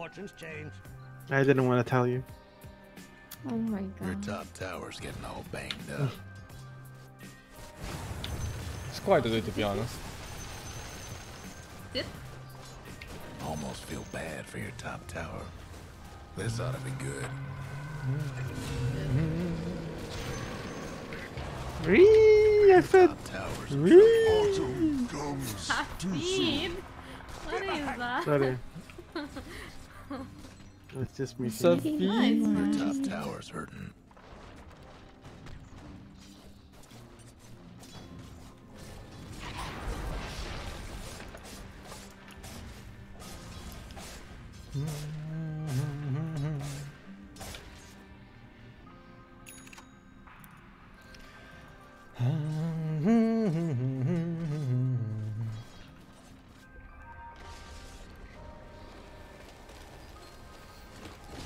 fortunes change. I didn't want to tell you. Oh my god. Your top tower's getting all banged up. It's quite a bit, to be honest. Yep. Almost feel bad for your top tower. This ought to be good. I said. What is that? Sorry. It's just me. Your top tower's hurting.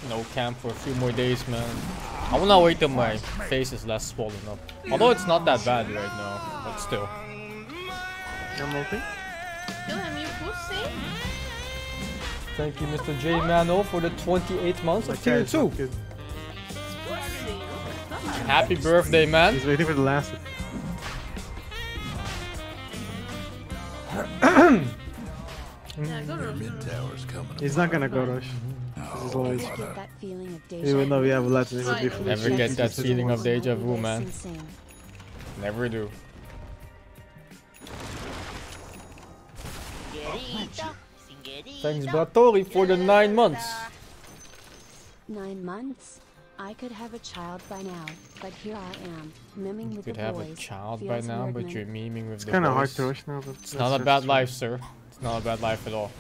No camp for a few more days, man. I will not wait till my face is less swollen up. Although it's not that bad right now, but still. I'm okay. Kill him, you pussy. Thank you, Mr. J Mano, for the 28 months of tier 2. Happy birthday, man. He's waiting for the last one. He's not gonna go rush. Even though we have lots of things to do for this. Never get that feeling of deja vu, man. Never do. Thanks, Bratori, for the 9 months. 9 months? I could have a child by now, but here I am, miming with the boys. You could have a child by now, but you're miming with the boys. It's kind of hard to rush now, but it's not a bad life, sir. It's not a bad life at all.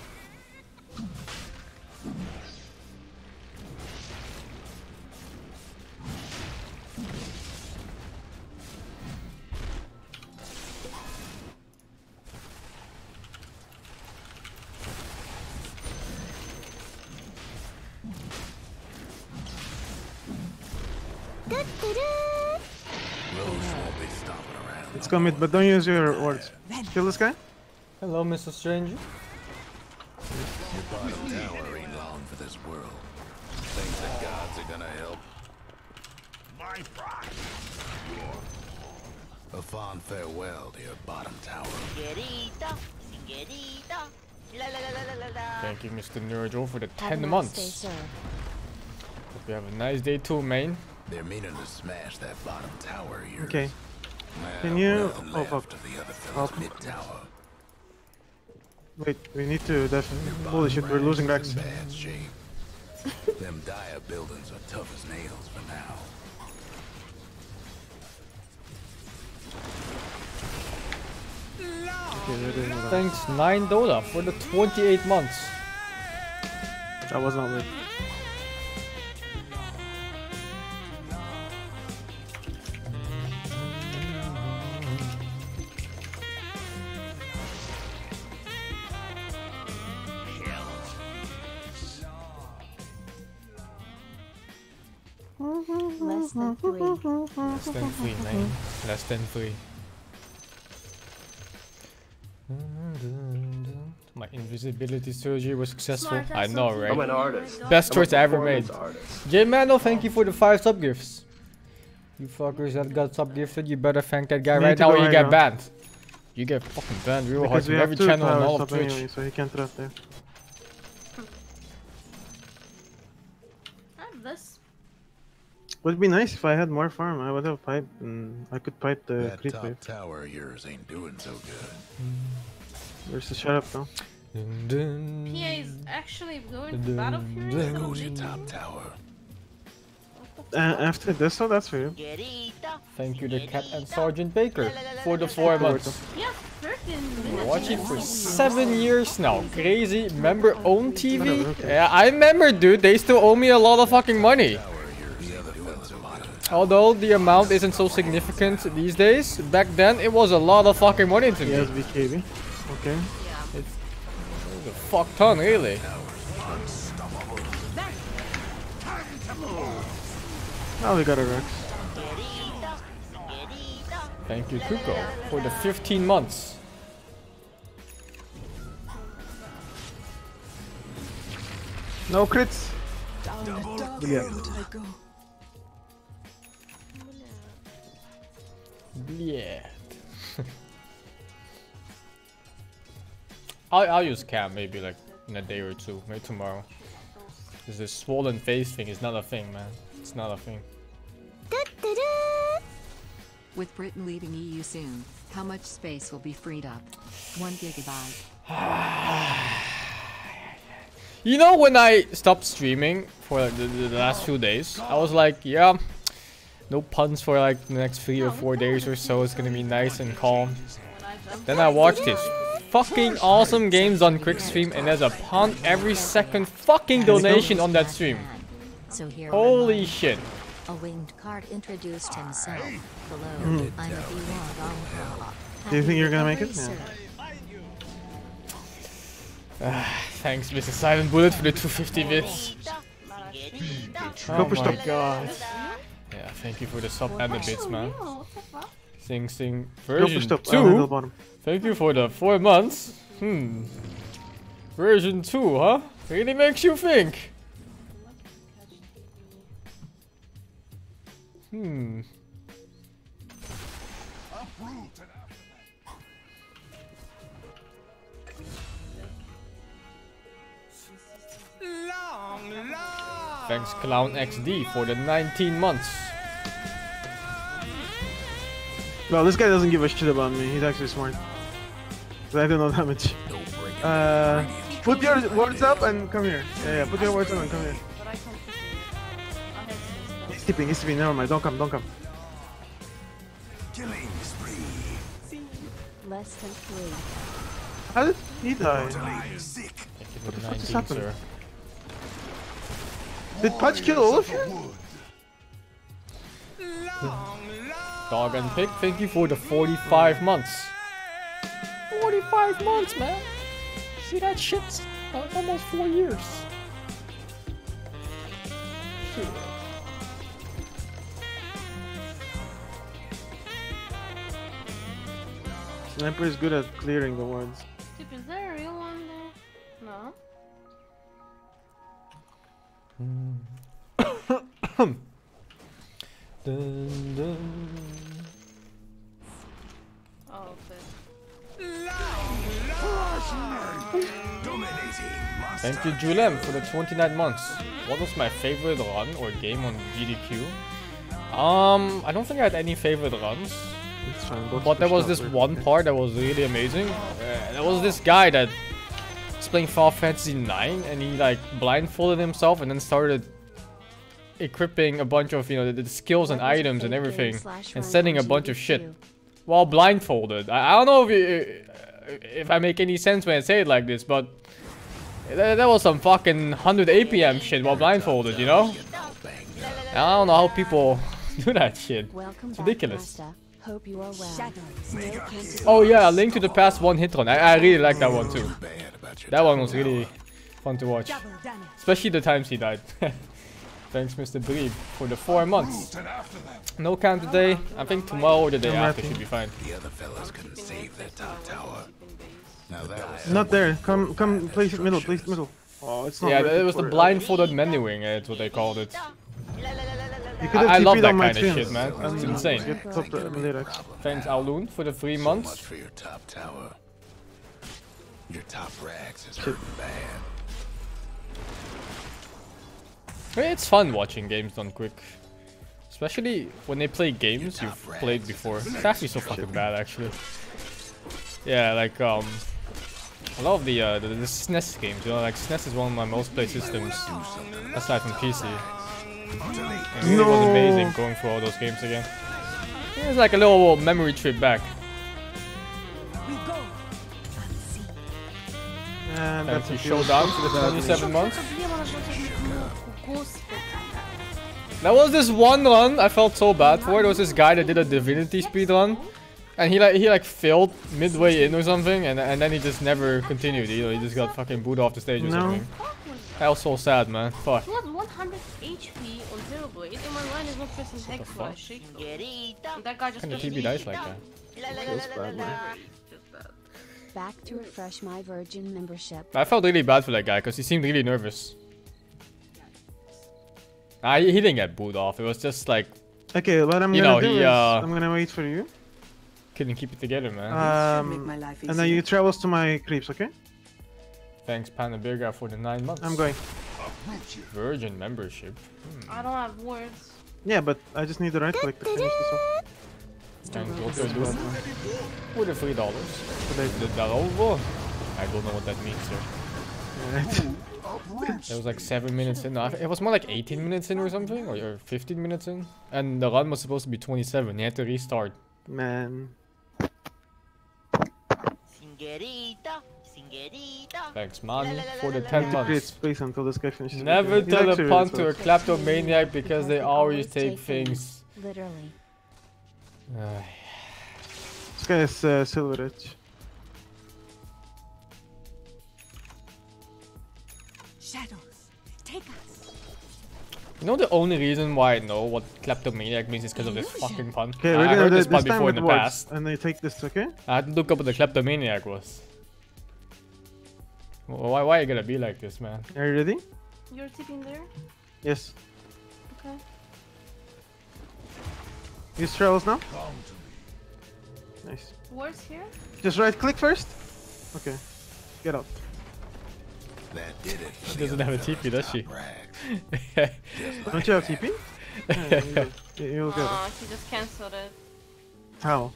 Let's go mid, but don't use your words. Kill this guy. Hello, Mr. Stranger. Your bottom tower ain't long for this world. Things that gods are gonna help. My pride. A fond farewell to your bottom tower. Thank you, Mr. Nurgle, for the 10 months. Hope you have a nice day too, man. They're meaning to smash that bottom tower here. Okay. Can you help? Wait, we need to definitely. Holy shit, we're losing backs. Bad shape. Them dire buildings are tough as nails for now. Okay, thanks, $9 for the 28 months. That was not weird. Less than 3, my invisibility surgery was successful. I know, right? I'm an artist. Best choice I ever made. J Mano, thank you for the 5 sub gifts. You fuckers that got sub gifted, you better thank that guy right now or you get banned. You get fucking banned real hard from every channel on all of Twitch. Anyway, so he can't trust there. Would be nice if I had more farm. I would have pipe and I could pipe the that creep top wave. Tower of yours ain't doing so good. Where's the shut up now? PA is actually going to battle fury. There goes your top tower. After this, so that's for you. Thank you to Cat and Sergeant Baker for the 4 months. We're watching for 7 years now. Crazy. Member own TV? Yeah, I remember, dude. They still owe me a lot of fucking money. Although the amount isn't so significant these days, back then it was a lot of fucking money to me. Yes, BKB. Okay. It's a fuck ton, really. Now we got a Rex. Thank you, Kuko, for the 15 months. No crits. Yeah. I'll use cap maybe like in a day or two, maybe tomorrow. Cause this swollen face thing is not a thing, man. It's not a thing. With Britain leaving EU soon, how much space will be freed up? 1 GB. You know, when I stopped streaming for like the last few days, I was like, yeah, no puns for like the next 3 or 4 days or so. It's gonna be nice and calm. Then I watched this fucking awesome games on Quickstream, and there's a pun every second fucking donation on that stream. Holy shit. A winged card introduced himself. Hello, I'm the. Do you think you're gonna make it? Thanks, Mr. Silent Bullet, for the 250 bits. Oh my god. Yeah, thank you for the sub and the bits, man. Sing Sing version 2. Thank you for the 4 months. Version 2, huh? Really makes you think. Thanks, Clown XD, for the 19 months. No, this guy doesn't give a shit about me. He's actually smart. I do no damage. Put your words up and come here. Yeah, put your words up and come here. He's tipping, never mind, don't come. Killing spree. Less than 3. How did he die? What the fuck just happened? Sir. Did Patch kill all of you? Dog and Pig, thank you for the 45 months. 45 months, man! See that shit's almost 4 years. Shit. Sniper is good at clearing the ones. Is there a real one there? No. Dun, dun. Oh, okay. Thank you, Julem, for the 29 months. What was my favorite run or game on GDQ? I don't think I had any favorite runs. But there was this one part that was really amazing. There was this guy that was playing Final Fantasy 9, and he like blindfolded himself and then started equipping a bunch of, you know, the skills and items and everything, and sending a bunch of shit while blindfolded. I don't know if I make any sense when I say it like this, but that was some fucking 100 APM shit while blindfolded, you know? I don't know how people do that shit. It's ridiculous. Hope you are well. Oh yeah, Link to the Past one hit run. I really like that one too. That one was really fun to watch. Especially the times he died. Thanks, Mr. Breeb, for the 4 months. No count today. I think tomorrow or the day after should be fine. The other fellas couldn't save their top tower. Not there. Come, place it middle, Oh, it's not. Yeah, it was the blindfolded menuing, it's what they called it. I love that kind of shit, man. It's insane. Thanks, Alun, for the 3 months. For your top tower. Your top racks is hurting bad. It's fun watching games done quick. Especially when they play games you've played before. It's actually so fucking bad, actually. Yeah, like, a lot of the SNES games, you know, like SNES is one of my most played systems. Aside from PC. It really was amazing going through all those games again. It was like a little memory trip back. And that's a showdown for the 27 months. There was this one run I felt so bad for. There was this guy that did a Divinity speedrun, and he like failed midway in or something, and then he just never continued either. He just got fucking booed off the stage or something. That was so sad, man. Fuck. He had 100 HP on 0 blade, and my line is not pressing hex flash. That guy just TB dies like that. That's bad, man. Back to refresh my Virgin membership. I felt really bad for that guy because he seemed really nervous. He didn't get booed off. It was just like... Okay, what I'm gonna do is I'm gonna wait for you. Couldn't keep it together, man. And then you travel to my creeps, okay? Thanks, Panabirga, for the 9 months. I'm going. Virgin membership. I don't have words. Yeah, but I just need the right click to finish this off. And what do I do for the $3? I don't know what that means, sir. Right. It was like 7 minutes in. It was more like 18 minutes in or something, or 15 minutes in. And the run was supposed to be 27. He had to restart. Man. Thanks, Manu, for the 10 months. Please, until this guy finishes. Never tell a punk to a kleptomaniac because they always take things. Literally. This guy is Silver Edge. Shadows, take us. You know the only reason why I know what kleptomaniac means is because of this fucking pun. Okay, I heard this pun before in the past. And they take this, okay? I had to look up what the kleptomaniac was. Why are you gonna be like this, man? Are you ready? You're sitting there? Yes. Okay. Use travels now. Nice. Where's here? Just right click first. Okay. Get out. That did it. She doesn't have a TP, does she? Don't you have TP? You'll get it. She just cancelled it. How?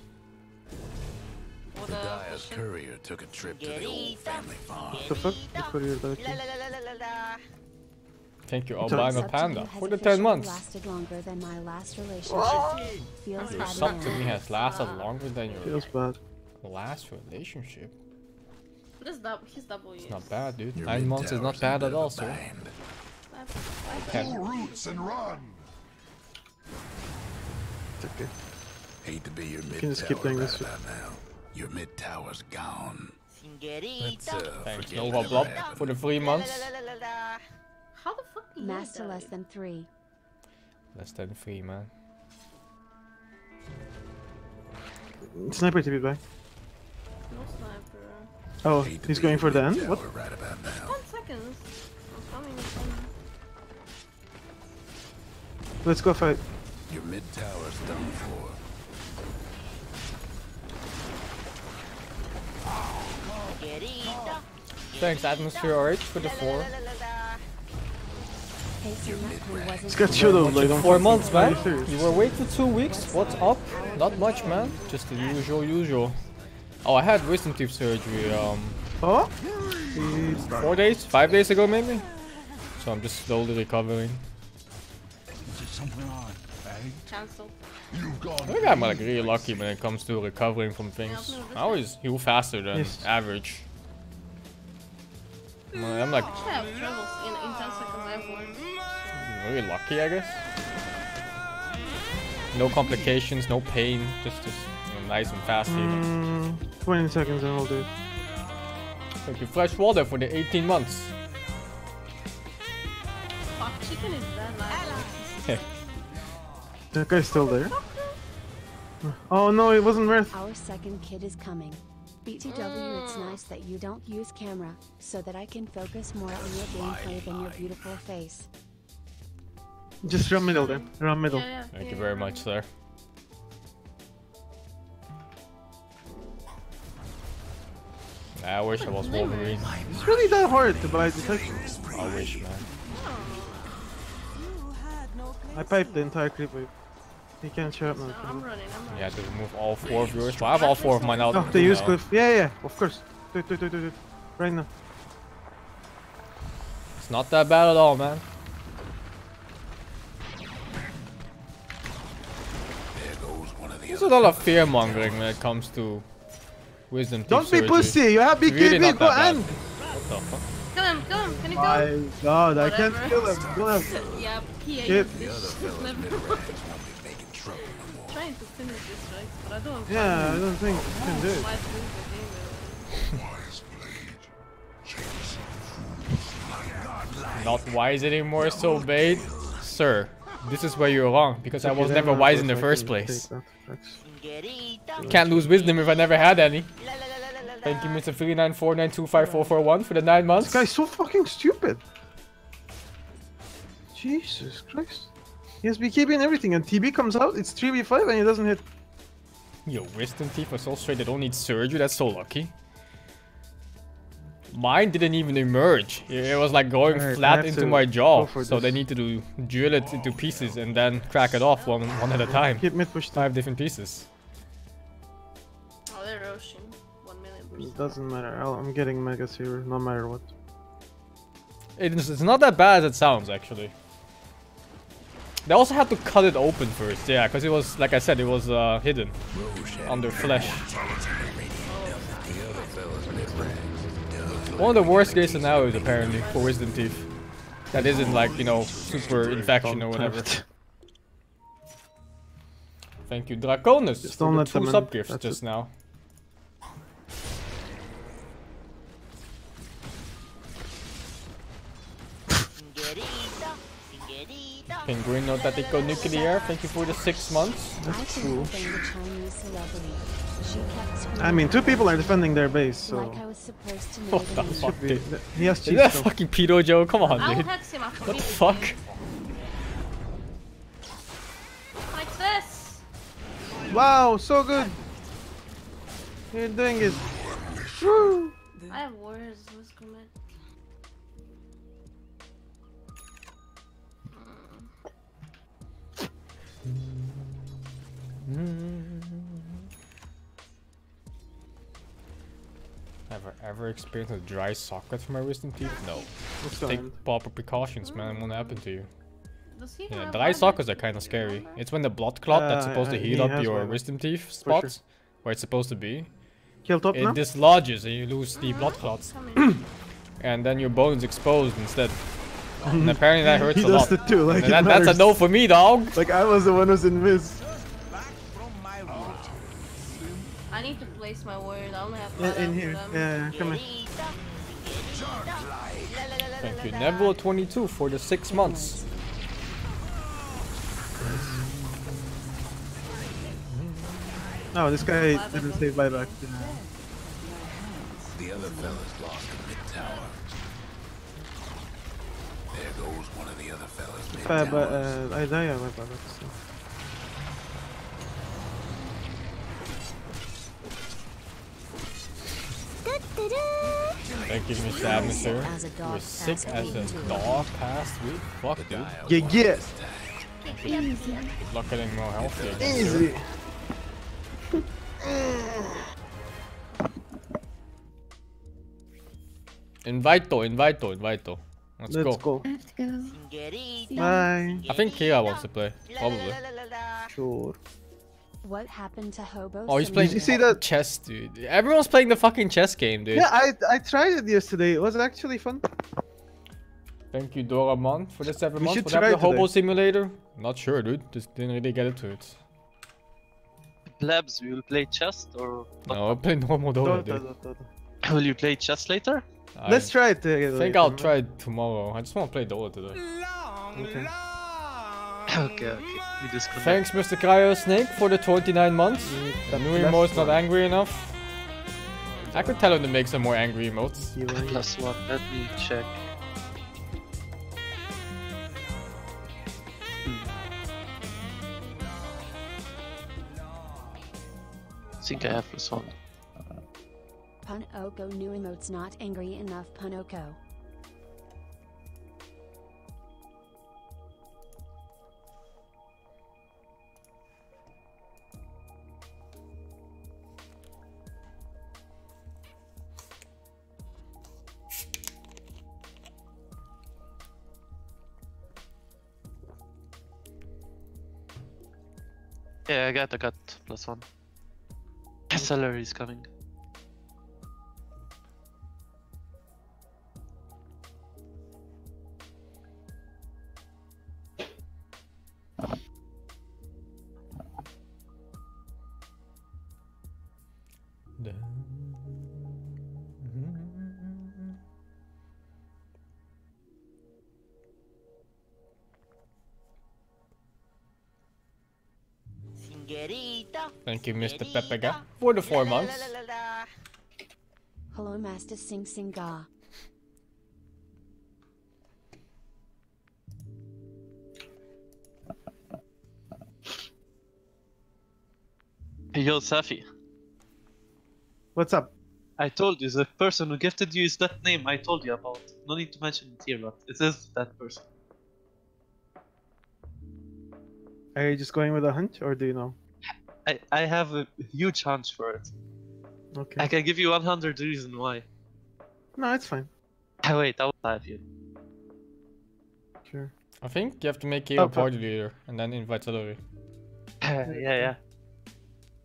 The Dyer's courier took a trip to the old family farm. The fuck? The courier died. Thank you, Albino Panda, for the 10 months. Lasted longer than my last relationship. Feels bad. Something to me has lasted longer than your last relationship. He's double years. It's not bad, dude. 9 months is not bad at all, sir. Pull roots and run. It's okay. Hate to be your mid tower. You can just keep doing this right now. Your mid tower's gone. Thanks, Nova Blob, for the 3 months. How the fuck do you master less than 3? Less than 3, man. Sniper to be back. No sniper. Oh, he's going for the end? What? 1 second. I'm coming. Let's go fight. Your mid tower's done for. Thanks, Atmosphere RH, for the 4. It's got shadowed like 4 months, man. You were waiting 2 weeks. What's up? Not much, man. Just the usual. Oh, I had wisdom teeth surgery. Oh? 4 days, 5 days ago, maybe. So I'm just slowly recovering. I think I'm like really lucky when it comes to recovering from things. I always heal faster than average. I'm like very lucky, I guess. No complications, no pain, just nice and fast healing. 20 seconds and I'll do it. Thank you, Fresh Water, for the 18 months. Fuck, chicken is dead. That guy's still there. Oh no, it wasn't worth. Our second kid is coming. BTW, it's nice that you don't use camera, so that I can focus more on your gameplay than your beautiful face. Just run middle then. Run middle. Thank you very much, sir. I wish I was Wolverine. It's really that hard to buy detection. I wish, man. I piped the entire creep wave. You can't show up now. You had to remove all 4 of yours. Well, I have all 4 of mine out. Oh, they use cliff. Yeah, of course. Do it. Right now. It's not that bad at all, man. There's a lot of fear mongering when it comes to wisdom teeth surgery. Don't be pussy, you have BKB, really go and. What the fuck? Kill him, can you kill him? My god, whatever. I can't kill him, go. Yeah, PA. Trying to finish this, right? But I don't. Yeah, I don't think you can do it. Not wise anymore, so bait. Sir, this is where you're wrong, because I was never wise in the first place. Can't lose wisdom if I never had any. Thank you, Mr. 3949254441 for the 9 months. This guy's so fucking stupid. Jesus Christ. He has BKB and everything, and TB comes out, it's 3v5 and he doesn't hit. Yo, Wisdom Thief was all straight, they don't need surgery, that's so lucky. Mine didn't even emerge. It was like going flat into my jaw. So they need to drill it into pieces and then crack it off one at a time. Keep mid push. 5 different pieces. Oh, they're rushing. 1 million. It doesn't matter. I'm getting megas here, no matter what. It's not that bad as it sounds, actually. They also had to cut it open first, yeah, because it was, like I said, it was hidden under flesh. One of the worst case scenarios, apparently, for Wisdom Thief. That isn't like, you know, super infection or whatever. Thank you, Draconis, just for the 2 sub gifts just now. Pinguino Tatico Nuclear, thank you for the 6 months. That's cool. I mean, 2 people are defending their base, so... What the fuck, dude? He has cheese. Is that a fucking pedo joke? Come on, dude. What the fuck? Like this! Wow, so good! You're doing it. Woo! I have warriors, what's going on? Never ever experienced a dry socket from my Wisdom Teeth? No. Take proper precautions, man. It won't happen to you. Yeah, dry sockets are kind of scary. It's when the blood clot that's supposed to heal up your Wisdom Teeth spots, where it's supposed to be, it dislodges and you lose the blood clots. And then your bone is exposed instead. And apparently that hurts a lot. Too, like that's a no for me, dog. Like I was the one who's in Viz. I need to place my word. I only have 5 in here. Yeah, come in. Thank you, Neville22 for the 6 months. Oh, this guy didn't say buyback. The other fella's lost in the tower. There goes one of the other fellas. But I die, I went by that. So. Thank you, Mr. Admister. You were sick as a dog past week? Fuck, dude. Yeah, yeah! Easy. Good luck getting more health here. Easy! Invito. Let's go. I have to go. Bye. I think Kira wants to play. Probably. Sure. What happened to Hobo? Oh, he's playing. Did you see that chess, dude? Everyone's playing the fucking chess game, dude. Yeah, I tried it yesterday. It was actually fun. Thank you, Doramon, for the 7 months. What happened to Hobo Simulator? Not sure, dude. Just didn't really get into it. Labs, will play chess or? No, I play normal Dota, dude. Will you play chess later? Let's try it together. I think I'll try it tomorrow. I just want to play Dota today. Okay. We disconnect. Thanks, Mr. Cryo Snake, for the 29 months. The new emote's not angry enough. I could tell him to make some more angry emotes. +1. Let me check. I think I have +1. Punoko, new emotes not angry enough, Punoko. Yeah, I got +1. Salary is coming. Thank you, Mr. Pepega, for the 4 months. Hello, Master SingSing. Yo, Safi. What's up? I told you, the person who gifted you is that name I told you about. No need to mention it here, but it is that person. Are you just going with a hunch, or do you know? I have a huge hunch for it. Okay. I can give you 100 reasons why. No, it's fine. Wait, I will have you. Sure. I think you have to make you a party leader, and then invite Salori. Yeah.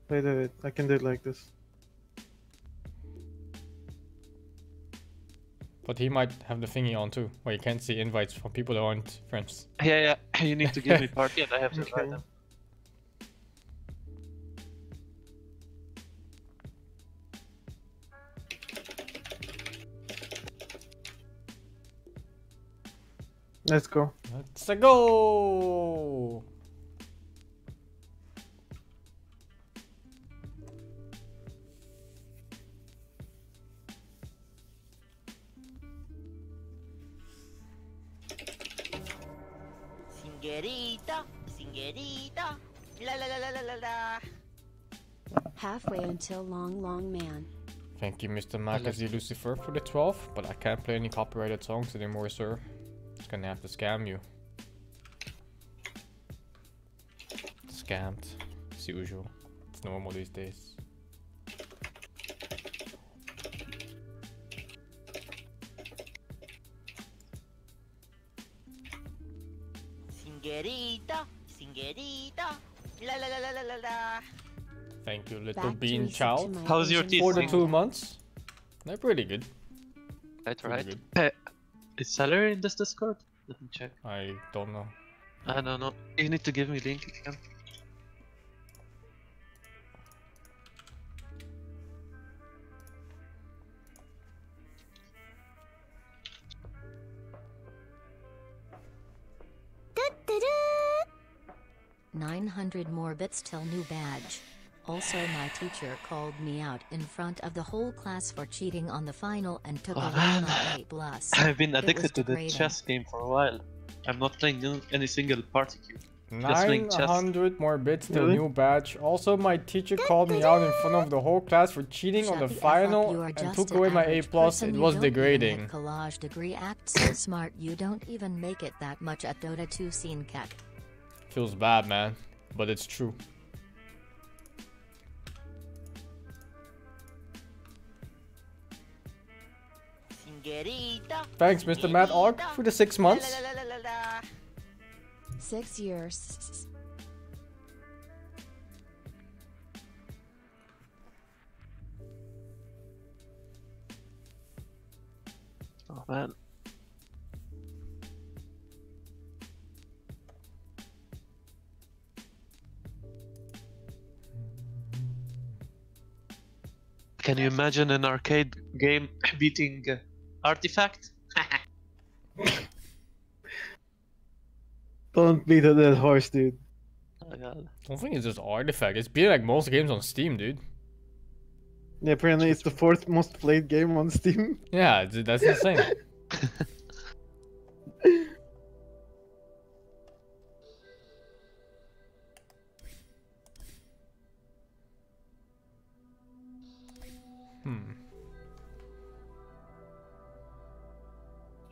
Wait, I can do it like this. But he might have the thingy on too, where you can't see invites from people that aren't friends. Yeah, you need to give me party and I have to invite them. Let's go. Let's go! Singerita, Singerita, la la la la la la. Halfway until long man. Thank you, Mr. Mackenzie Lucifer, for the 12, but I can't play any copyrighted songs anymore, sir. It's gonna have to scam you. Scammed, as usual. It's normal these days. Singerita, Singerita, la la la la la la. Thank you, little bean child. How's your teeth? 42 months. They're pretty good. That's right. Is Salary in this Discord? Let me check. I don't know. I don't know. You need to give me link again. Do, do, do. 900 more bits till new badge. Also, my teacher called me out in front of the whole class for cheating on the final and took a 8+. I've been addicted to the chess game for a while. I'm not playing any single party queue. 900 more bits till new badge. Also, my teacher called me out in front of the whole class for cheating on the final and took away my 8+. It was degrading. Collage degree act so smart you don't even make it that much at Dota 2 scene cat. Feels bad, man, but it's true. Thanks, Mr. Matt Org, for the 6 months. 6 years. Oh man. Can you imagine an arcade game beating Artifact? Don't beat a dead horse, dude. Oh, God. I don't think it's just Artifact. It's beating like most games on Steam, dude. Yeah, apparently it's the 4th most played game on Steam. Yeah, that's insane.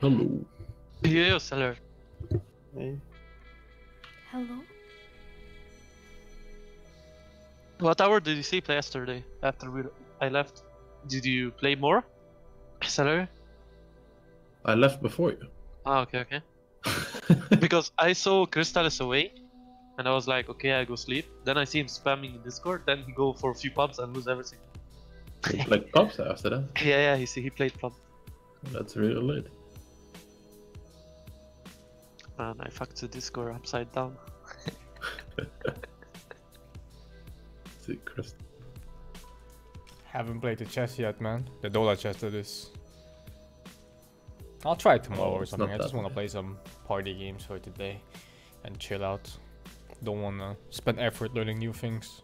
Hello. Yo, Salary. Hey. Hello. What hour did you sleep yesterday after I left? Did you play more, Salary? I left before you. Ah, okay. Because I saw Crystal is away, and I was like, okay, I go sleep. Then I see him spamming in Discord. Then he go for a few pubs and lose everything. He played pubs after that. Yeah. He played pubs. That's really late. Man, I fucked the Discord upside down. See, Chris. Haven't played the chess yet, man. The dollar chess that is. I'll try it tomorrow or something. I just want to play some party games for today and chill out. Don't want to spend effort learning new things.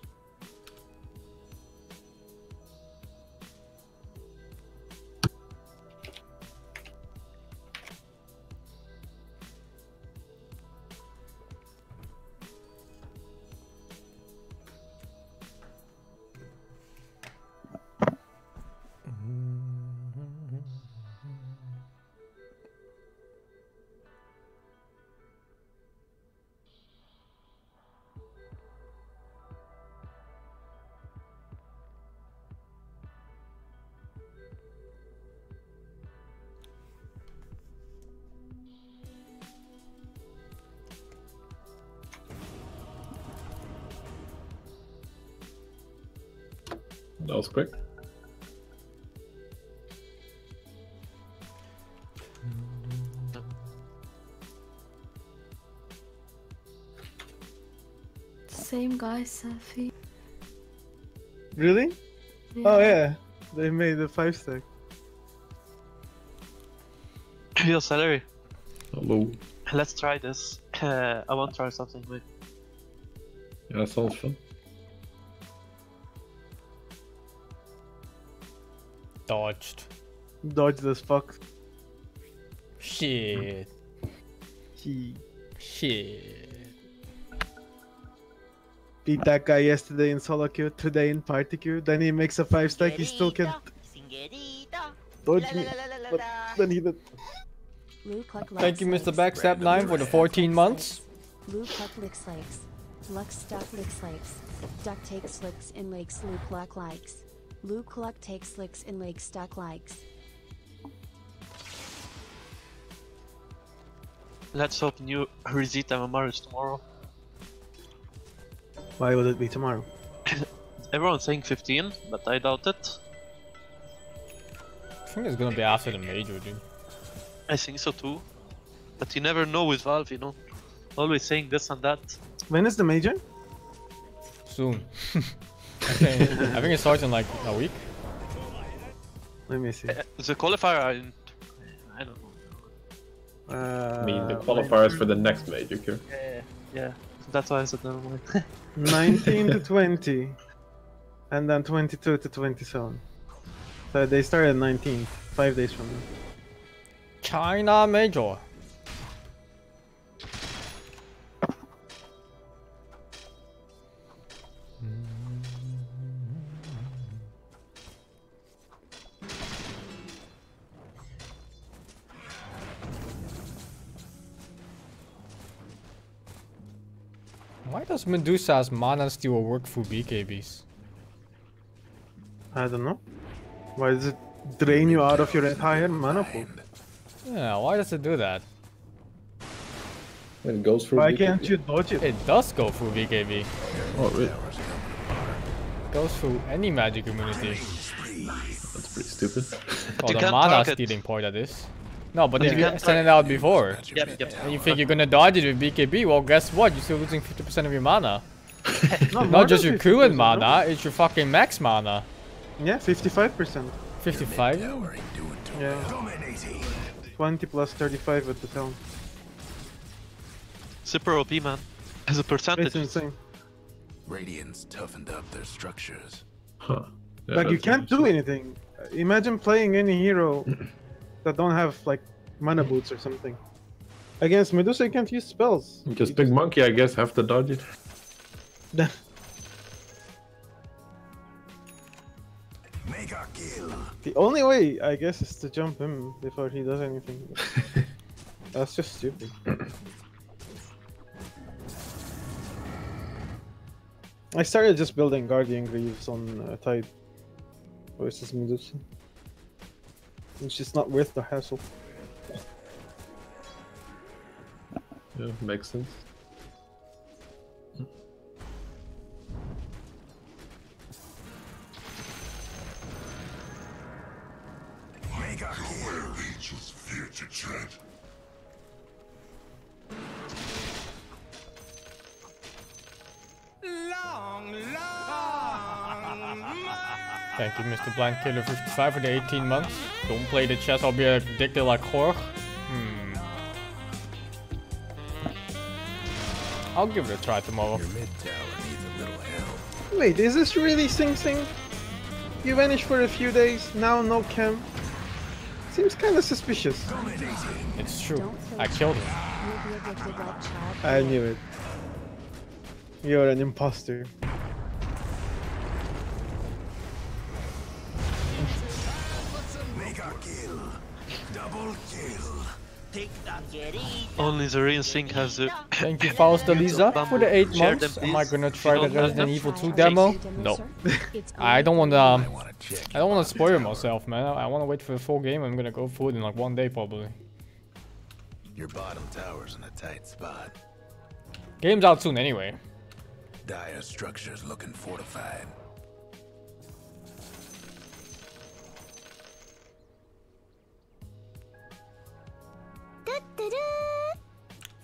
That was quick. Same guy, Safi. Really? Yeah. Oh yeah, they made the 5 stack. Your salary. Hello. Let's try this. I want to try something with. Yeah, that sounds fun. Dodged. Dodged as fuck. Shit. Shit. Beat that guy yesterday in solo queue, today in party queue, then he makes a 5 stack, he still can't dodge me, but then he did. Thank you Mr. Backstab 9 for the 14 months. Duck takes licks and lakes, Luke Luck likes. Luke Luck takes licks and lakes, Duck likes. Let's hope new Rizita Mamaru is tomorrow. Why would it be tomorrow? Everyone's saying 15, but I doubt it. I think it's gonna be after the major, dude. I think so too. But you never know with Valve, you know. Always saying this and that. When is the major? Soon. Okay, I think it starts in like a week. Let me see. The qualifier, I don't know. I mean, the qualifier is for the next major, Kira. Yeah. That's why I said never mind. 19 to 20, and then 22 to 27. So they started 19, 5 days from now. China Major. Why does Medusa's mana still work for BKBs? I don't know. Why does it drain you out of your entire mana pool? Yeah, why does it do that? It goes through. Why BKB? Can't you dodge it? It does go through BKB. Oh, really? It goes through any magic immunity. That's pretty stupid. Well, the mana stealing point at this. No, but they sent it out before. Yep. And you think you're gonna dodge it with BKB? Well, guess what? You're still losing 50% of your mana. Not just your current mana, it's your fucking max mana. Yeah, 55%. 55? Yeah. 20 plus 35 with the town. Super OP, man. As a percentage. It's insane. Radiance toughened up their structures. Huh. Yeah, like, you can't do anything. Imagine playing any hero that don't have like mana boots or something. Against Medusa you can't use spells. Just big monkey I guess, have to dodge it. Mega kill. The only way I guess is to jump him before he does anything. That's just stupid. I started just building Guardian Greaves on Tide versus Medusa. It's just not worth the hassle. Yeah, makes sense. Mega where leeches fear to tread. Thank you, Mr. Blind Killer 55 for the 18 months. Don't play the chess, I'll be addicted like Jorg. I'll give it a try tomorrow. Wait, is this really SingSing? You vanished for a few days, now no cam. Seems kinda suspicious. It's true, I killed him. I knew it. You're an imposter. Only the real thing has the... Thank you Fausta Lisa for the 8 months. Am I gonna try the Resident Evil 2 demo? No. I don't wanna spoil myself, man. I wanna wait for the full game. I'm gonna go through it in like 1 day probably. Your bottom tower's in a tight spot. Game's out soon anyway. Dire structures looking fortified.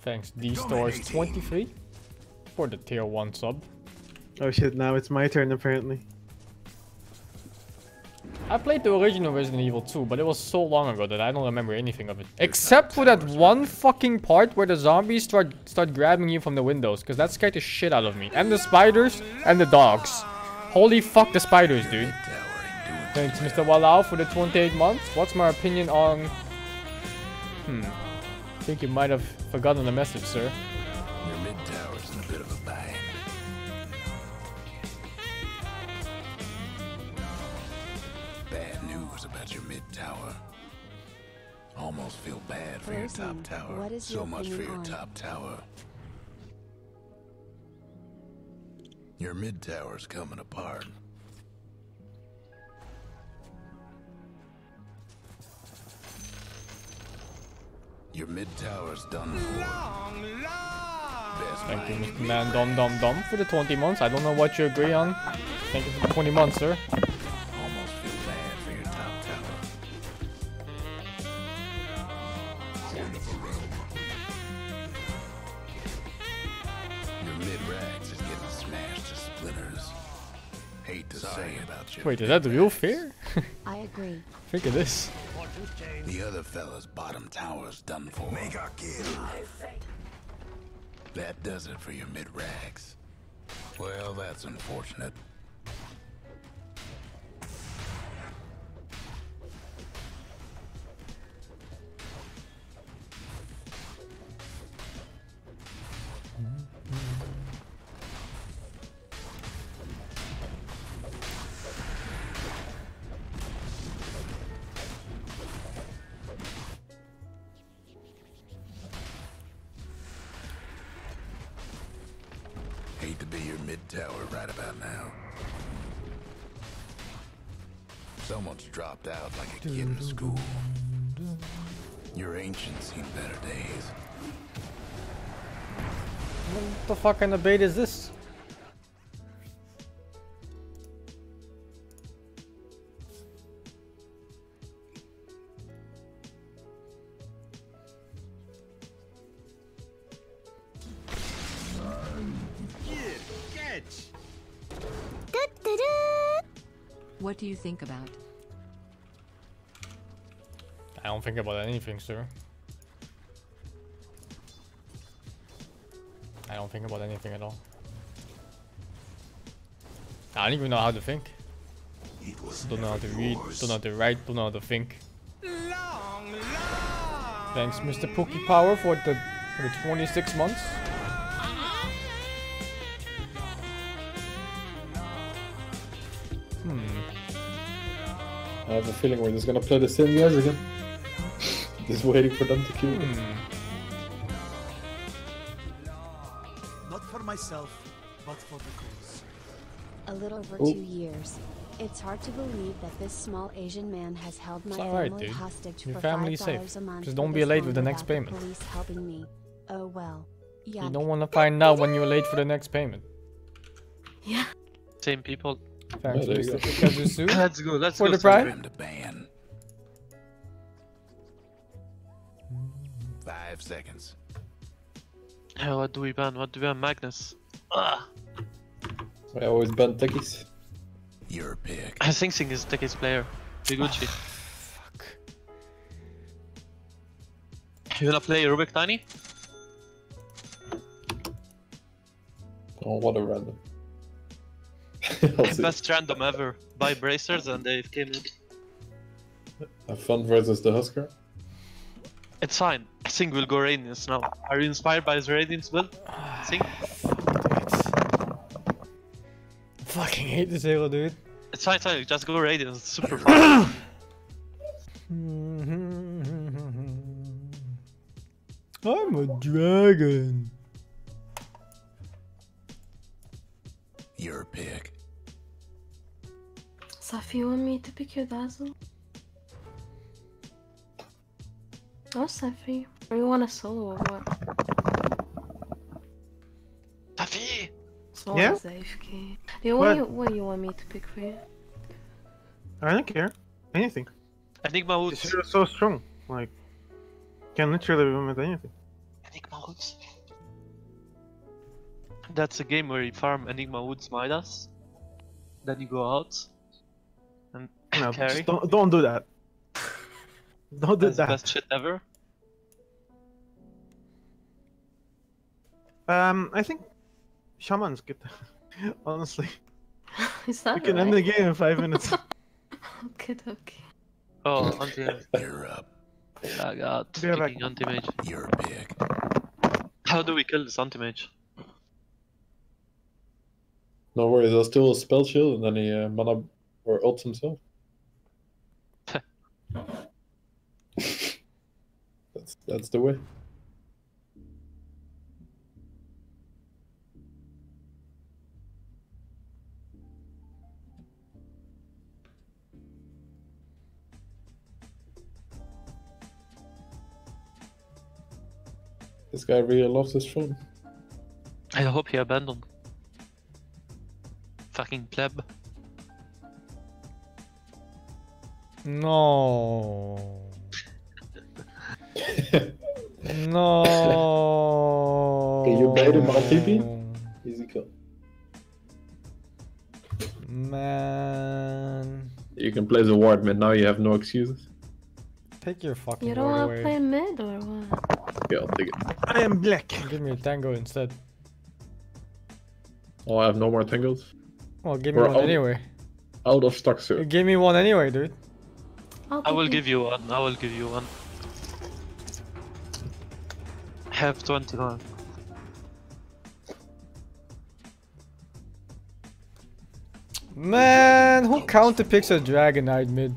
Thanks dstars23 for the tier 1 sub. Oh shit, now it's my turn apparently. I played the original Resident Evil 2, but it was so long ago that I don't remember anything of it. Except for that one fucking part where the zombies start grabbing you from the windows, because that scared the shit out of me. And the spiders, and the dogs. Holy fuck the spiders, dude. Thanks, Mr. Walao, for the 28 months. What's my opinion on... I think you might have forgotten the message, sir. Your mid tower's in a bit of a bind. Bad news about your mid tower. Almost feel bad for your top tower. So much for your top tower. Your mid tower's coming apart. Your mid tower's done for. Thank you, Mr. Man Dom for the 20 months. I don't know what you agree on. Thank you for the 20 months, sir. Almost feel bad for your top tower. End of the realm. Your mid rags is getting smashed to splinters. Hate to say about you. Wait, is that real fear? I agree. Think of this. The other fella's bottom tower's done for. Make our kill. That does it for your mid-rags. Well, that's unfortunate. Hate to be your mid-tower right about now. Someone's dropped out like a kid in school. Your ancients seen better days. What the fuck kind of bait is this? What do you think about? I don't think about anything, sir. I don't think about anything at all. I don't even know how to think. Don't know how to read, don't know how to write, don't know how to think. Thanks, Mr. Pookie Power for the 26 months. I have a feeling we're just gonna play the same guys again. Just waiting for them to kill me. Not for myself, but for the cause. A little over 2 years. It's hard to believe that this small Asian man has held my family hostage for $5 a month. Just don't be late with the next payment. Police helping me. Oh well. Yeah. You don't want to find out when you're late for the next payment. Yeah. Same people. Thanks, Mr. Kazusu. Let's go, let's go. For the pride. 5 seconds. Hey, what do we ban? What do we ban, Magnus? I always ban Techies. You're a pig. SingSing is Techies player. Biguchi. Fuck. You wanna play Rubik Tiny? Oh, what a random. Best random ever. Buy bracers and they came in. A fun versus the Husker? It's fine. Sing will go Radiance now. Are you inspired by his Radiance build? Sing? I fucking hate this hero, dude. It's fine, just go Radiance. It's super fun. I'm a dragon. You're a pig. Safi, you want me to pick your dazzle? Oh, Safi. Or you want a solo or what? Safi! Solo yeah? Zafki. What do you want me to pick for you? I don't care. Anything. I think Mahmoud. You're so strong. Like, you can literally win with anything. I think Mahmoud. Woods. That's a game where you farm Enigma Woods Midas, then you go out and carry. Don't do that. Don't do that. That's the best shit ever. I think shamans get that. Honestly. Is that we can end the game in 5 minutes. Okay, okay. Oh, anti-mage. You're up. I got picking anti-mage. You're big. How do we kill this anti-mage? No worries, I'll steal a spell shield and then he mana or ults himself. That's the way. This guy really loves his phone. I hope he abandoned. Fucking pleb. No. No. Okay, you played him on TV? Easy kill. Man. You can play the ward mid now, you have no excuses. Take your fucking ward. You don't want to play mid or what? Okay, I'll take it. I am black. Give me a tango instead. Oh, I have no more tangles. Well, give me one anyway. Out of stock, sir. Give me one anyway, dude. I will give you one. I will give you one. I have 29. Man, who counter picks a Dragon Knight mid?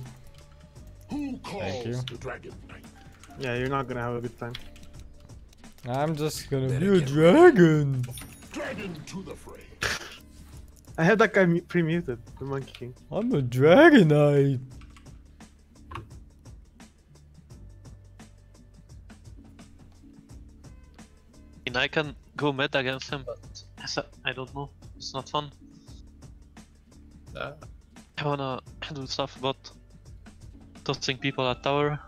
Who calls the Dragon Knight? Yeah, you're not gonna have a good time. I'm just gonna be a dragon. Dragon to the fray. I had that guy pre-muted, the Monkey King. I'm a Dragon Knight. I can go mid against him, but I don't know. It's not fun. I wanna do stuff about touching people at tower.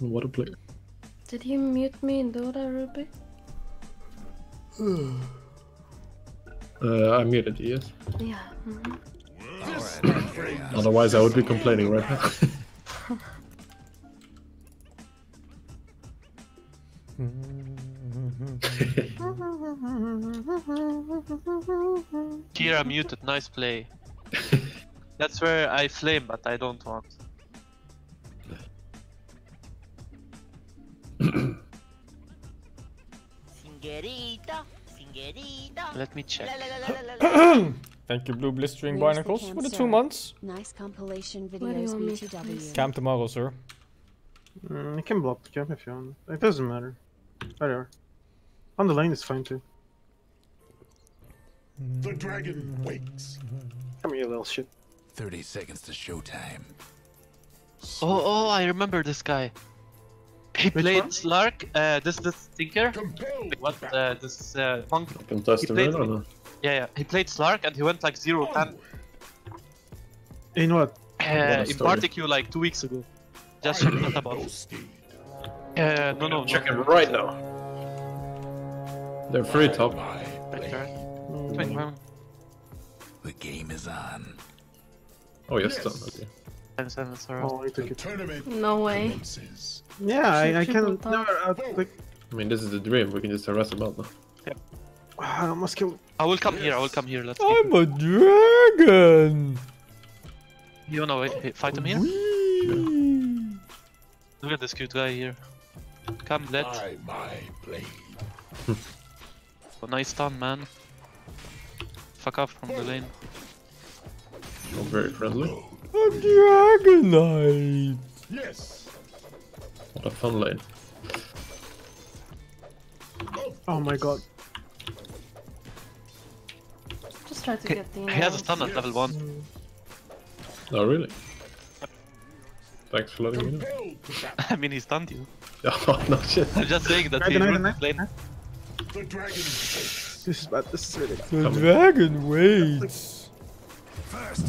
What a player. Did he mute me in Dota, Ruby? I muted, yes. Yeah. Mm-hmm. Otherwise, I would be complaining right now. Kira muted, nice play. That's where I flame, but I don't want. Singerita, Singerita. Let me check. Thank you, Blue Blistering Barnacles, for the 2 months. Nice compilation videos, BTW. Camp tomorrow, sir. I can block the camp if you want. It doesn't matter. Whatever. On the lane is fine too. The dragon wakes. Come here, little shit. 30 seconds to showtime. Oh, I remember this guy. He played Slark. This Tinker. What? This Punk. Yeah, he played Slark and he went like 0-10. In what? In barbecue like 2 weeks ago. Just check that about. No. Check him right now. They're free top. The game is on. Oh, yes, done. Okay. Oh, I took it. No way. Yeah, I can never outclick. I mean, this is the dream. We can just harass him out now. Yeah. I must kill. I will come here, I will come here. Let's I'm a dragon! You wanna fight him here? Wee. Look at this cute guy here. Come, let's. Nice stun, man. Fuck up from the lane. You're very friendly. I'm Dragonite! Yes! What a fun lane. Oh my god. To get the he has a stun at level 1. Oh really? Thanks for letting me know. I mean he stunned you. Oh no shit. I'm just saying that he wouldn't play now. The dragon waits. This is bad, this is really bad. The dragon waits.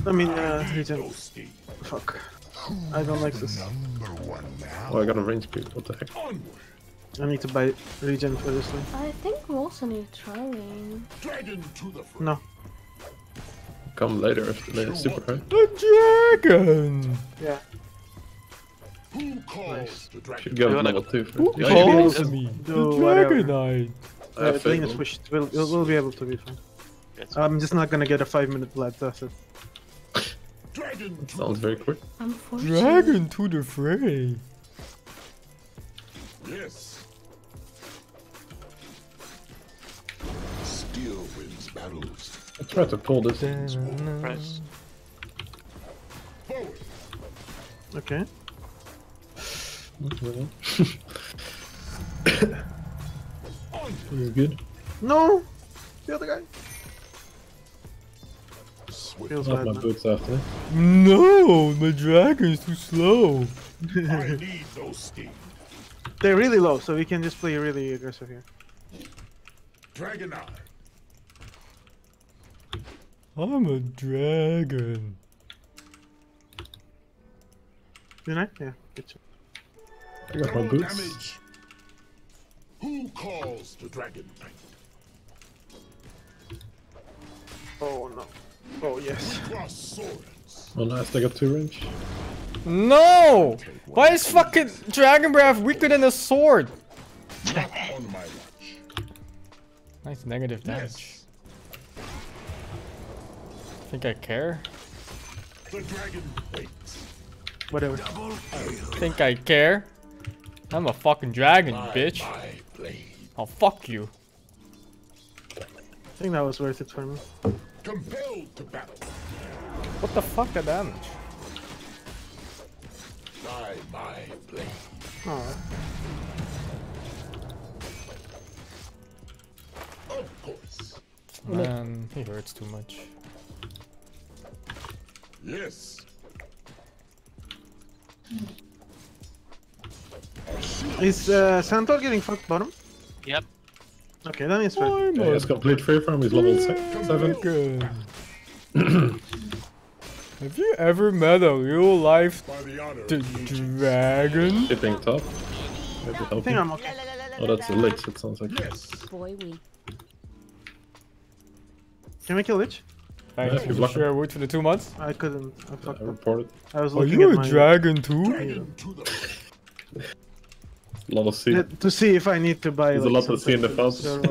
I mean, he didn't. Fuck. I don't like this. Oh, I got a range kick. What the heck? I need to buy regen for this one. I think we also need to try lane. No. Come later after the super high. The dragon! Yeah. Who calls the dragon? Should go with level 2 first. Who calls me? The Dragon Knight! I think it's wished. We'll be able to be fine. I'm just not gonna get a 5-minute blad, that's it. That sounds very quick. Dragon to the fray! Yes. Steel wins battles. I tried to pull this in. Price. Okay. You're good. No! The other guy! Feels bad, my boots after. No! My dragon is too slow! I need those steam. They're really low, so we can just play really aggressive here. Dragon Eye. I'm a dragon. Good night? Yeah, good job. I got my boots. Damage. Who calls the Dragon Knight? Oh no. Oh yes. Oh nice, I got 2 range. No! Why is fucking Dragon Breath weaker than a sword? Nice negative damage. Think I care? The dragon waits. Whatever. Think I care? I'm a fucking dragon, you bitch. I'll fuck you. I think that was worth it for me. Compelled to battle. What the fuck, that damage? My blade. Oh. Of course. Man, he hurts too much. Yes. Is Santor getting fucked bottom? Yep. Okay, that means fine. Yeah, it's complete free farm. He's level 7. Have you ever met a real life dragon? Shipping top. I think I'm okay. Oh, that's a lich, it sounds like. Can we kill lich? Thanks, you blocked your wood for the 2 months? I couldn't. I fucked up. I was looking at my... Are you a dragon too? Yeah. A lot of C. To see if I need to buy. There's a lot of C in the house. No,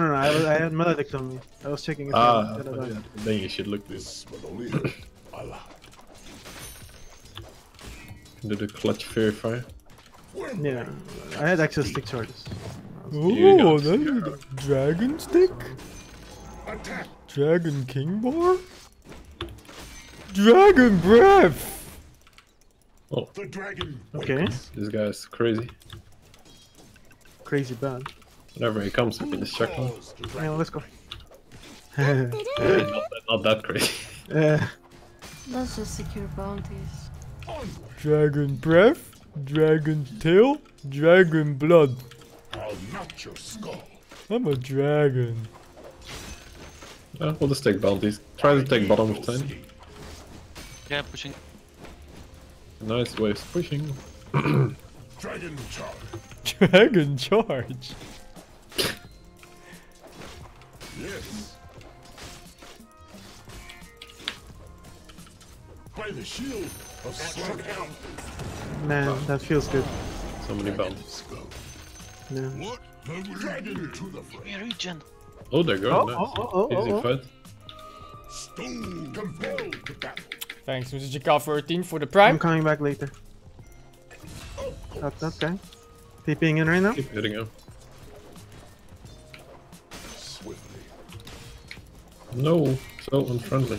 no, no. I had Melodic on me. I was checking it out. Yeah. Then you should look this. Do the clutch fairy fire. Yeah. I had actual stick charges. Ooh, then dragon stick? Attack. Dragon king bar? Dragon breath! Oh. The dragon. Okay. This guy is crazy. Crazy bad. Whenever he comes, I can just check him. Yeah, let's go. Not that crazy. Let's just secure bounties. Dragon breath, dragon tail, dragon blood. I'll knock your skull. I'm a dragon. Yeah, we'll just take bounties. Try to take bottom of time. Yeah, pushing. Nice waves pushing. Dragon charge. Dragon charge. Yes. By the shield of Swagout. Man, that feels good. So many bombs. Yeah. What? Dragon to the front. Oh, they're going. Oh, nice. Easy fight. Stone compelled to battle. Thanks, Mr. JK14 for the prime. I'm coming back later. That's that guy. TPing in right now. Keep hitting him. Swiftly. No, so unfriendly.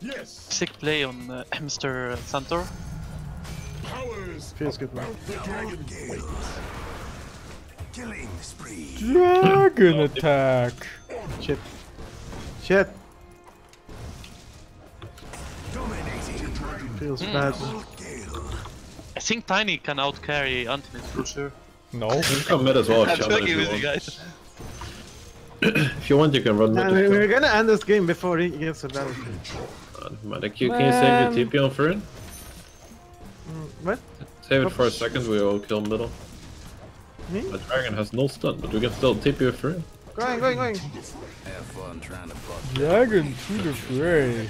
Yes. Sick play on Mr. Santor. Powers. Feels good, man. Killing spree. Dragon attack. Shit. Shit. Feels bad. I think Tiny can outcarry Anthony for sure. No, you can come mid as well. I'm joking with you guys. If you want, you can run. We're gonna end this game before he gets a battlefield. Matic, can you save your TP on Furrin? What? Save it for a second, we will kill middle. Me? The dragon has no stun, but we can still TP with Furrin. Going. Have fun trying to block. Dragon to the fray.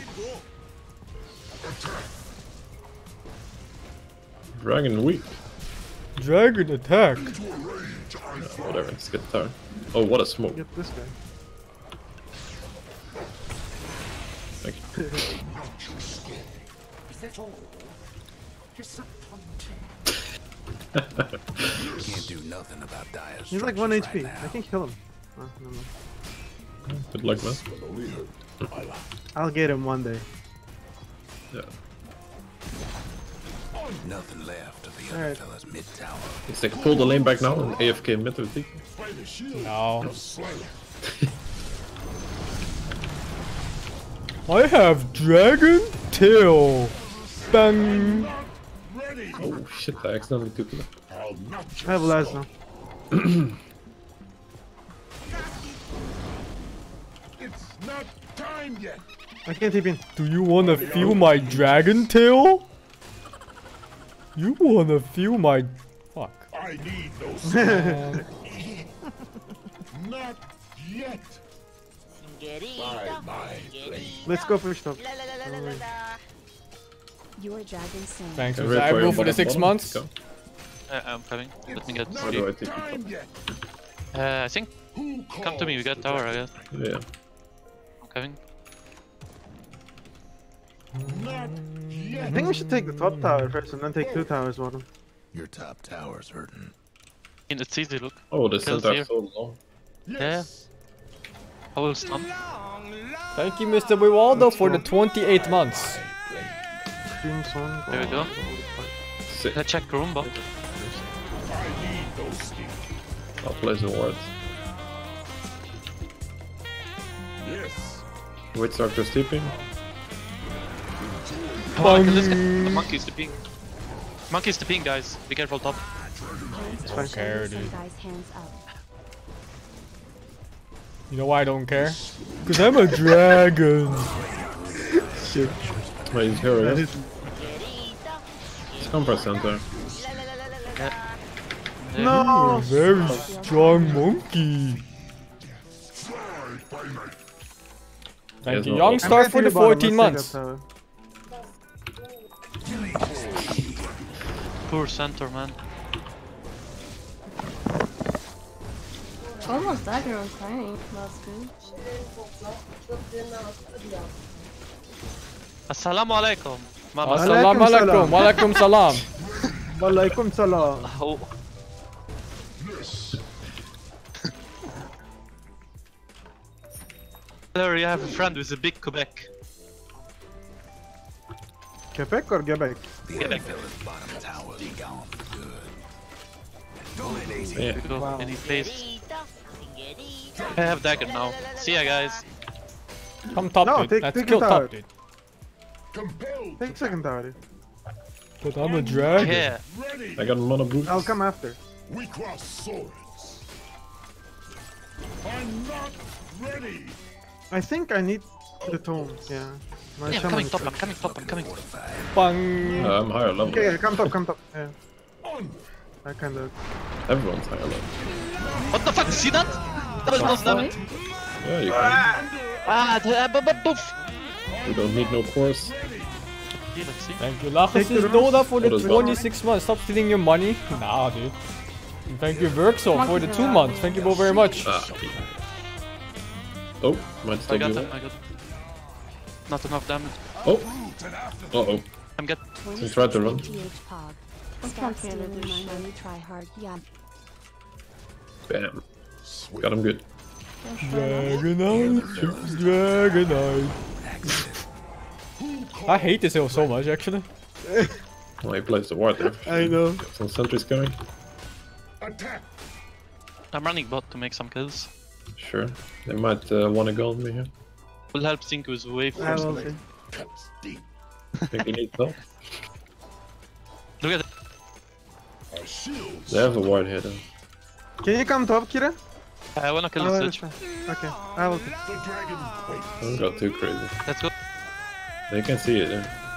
Dragon weak. Dragon attack. Whatever, let's get the tower. Oh, what a smoke. Get this guy. Thank you. Is that all? You can't do nothing about dire. He's like 1 HP. Right, I can kill him. Oh, no. Good luck, man. I'll get him one day. Yeah. Nothing left of the other fella's mid tower. It's like pull the lane back now and AFK mid with DK. No. I have dragon tail. Bang. Oh shit! I accidentally took it. I have last now. It's not time yet. I can't even. Do you wanna feel my dragon tail? You wanna feel my fuck? I need those. Not yet. Let's go first up. Your dragon song. Thanks for the rule for the 6 months. I'm coming. Let me get to you. I think. Come to me. We got tower. I guess. Yeah. I'm coming. I think we should take the top tower first and then take 2 towers, one. Your top tower's hurting. And it's easy, look. Oh, the center so long. Yeah. I will stun. Thank you, Mr. Wiwaldo, for the 28 months. There we go. Let's check Roomba. I'll play the ward. Yes. Wait, Sark's sleeping. Oh, I can just get the monkeys to ping. Monkeys to ping, guys. Be careful, top. It's fine. Care, dude. You know why I don't care? Because I'm a dragon. Shit. Wait, he's here, right? Let's come for center. No! Ooh, very strong monkey. Thank you, Youngstar, for the 14 months. Poor center, man. Almost died here on time. That's good. Assalamu alaikum. Assalamu alaikum. Walaikum salam. Walaikum salam. Larry, I have a friend with a big Quebec. Quebec or Quebec? Quebec. Yeah. Any place. I have dagger now. See ya, guys. Come top, no, dude. Let's kill top, dude. Take second tower, dude. But I'm a dragon. Yeah. I got a lot of boots. I'll come after. We cross swords. I'm not ready. I think I need the tome. Yeah. Yeah, I'm coming top, I'm coming. Bang! I'm higher level. Okay, yeah, come top. Yeah. I kind of... Everyone's higher level. What the fuck? You see that? That was most damage. Yeah, you can. We don't need no course. Thank you, Lachis is Doda for the 26 months. Stop stealing your money. Nah, dude. And thank you, Verxel, for the 2 months. Thank you both very much. Oh, might take you. Not enough damage. Oh! Uh-oh. I'm good. He tried to run. Bam. Got him good. Dragonite. I hate this hill so much, actually. Well, he plays the ward there. I know. Some sentries coming. I'm running bot to make some kills. Sure. They might want to gold me here. Will help Sync with wave first. Cuts deep. Think we need help? Look at that. They have a ward here though. Can you come top, Kira? I wanna kill the switch. Okay, I will. Got too crazy. Let's go. They can see it, yeah.